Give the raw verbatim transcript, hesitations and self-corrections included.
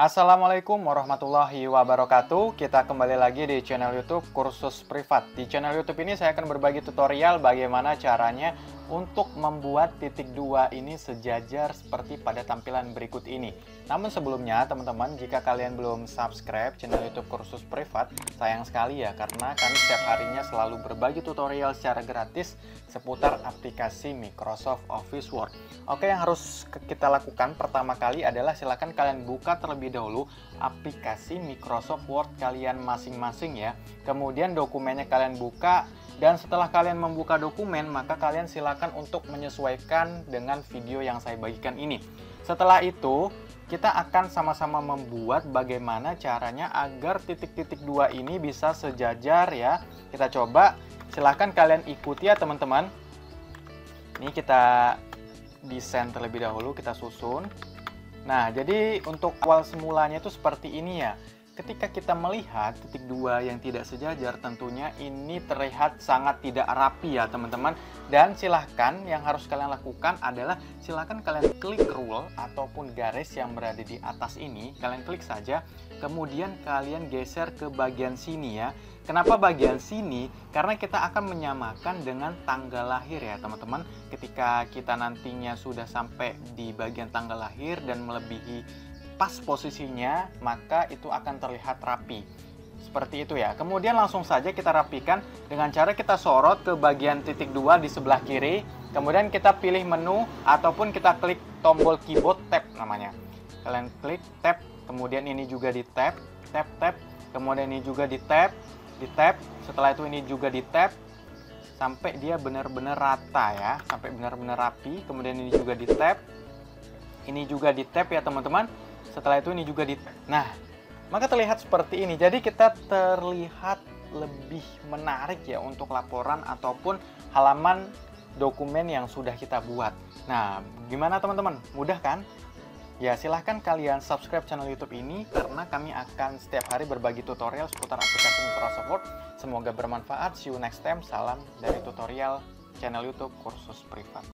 Assalamualaikum warahmatullahi wabarakatuh. Kita kembali lagi di channel YouTube Kursus Privat. Di channel YouTube ini saya akan berbagi tutorial bagaimana caranya untuk membuat titik dua ini sejajar seperti pada tampilan berikut ini. Namun sebelumnya teman-teman, jika kalian belum subscribe channel YouTube Kursus Privat, sayang sekali ya, karena kami setiap harinya selalu berbagi tutorial secara gratis seputar aplikasi Microsoft Office Word. Oke, yang harus kita lakukan pertama kali adalah silakan kalian buka terlebih dahulu aplikasi Microsoft Word kalian masing-masing ya. Kemudian dokumennya kalian buka, dan setelah kalian membuka dokumen maka kalian silakan untuk menyesuaikan dengan video yang saya bagikan ini. Setelah itu kita akan sama-sama membuat bagaimana caranya agar titik-titik dua ini bisa sejajar ya. Kita coba, silahkan kalian ikuti ya teman-teman. Ini kita desain terlebih dahulu, kita susun. Nah, jadi untuk awal semulanya itu seperti ini ya. Ketika kita melihat titik dua yang tidak sejajar, tentunya ini terlihat sangat tidak rapi ya teman-teman. Dan silahkan yang harus kalian lakukan adalah silahkan kalian klik rule ataupun garis yang berada di atas ini. Kalian klik saja, kemudian kalian geser ke bagian sini ya. Kenapa bagian sini? Karena kita akan menyamakan dengan tanggal lahir ya teman-teman. Ketika kita nantinya sudah sampai di bagian tanggal lahir dan melebihi pas posisinya, maka itu akan terlihat rapi seperti itu ya. Kemudian langsung saja kita rapikan dengan cara kita sorot ke bagian titik dua di sebelah kiri, kemudian kita pilih menu ataupun kita klik tombol keyboard tab namanya. Kalian klik tab, kemudian ini juga di tab, tab, tab, kemudian ini juga di tab, di tab, setelah itu ini juga di tab, sampai dia benar-benar rata ya, sampai benar-benar rapi. Kemudian ini juga di tab, ini juga di tab ya teman-teman. Setelah itu ini juga di... Nah, maka terlihat seperti ini. Jadi kita terlihat lebih menarik ya untuk laporan ataupun halaman dokumen yang sudah kita buat. Nah, gimana teman-teman? Mudah kan? Ya, silahkan kalian subscribe channel YouTube ini karena kami akan setiap hari berbagi tutorial seputar aplikasi Microsoft Word. Semoga bermanfaat. See you next time. Salam dari tutorial channel YouTube Kursus Privat.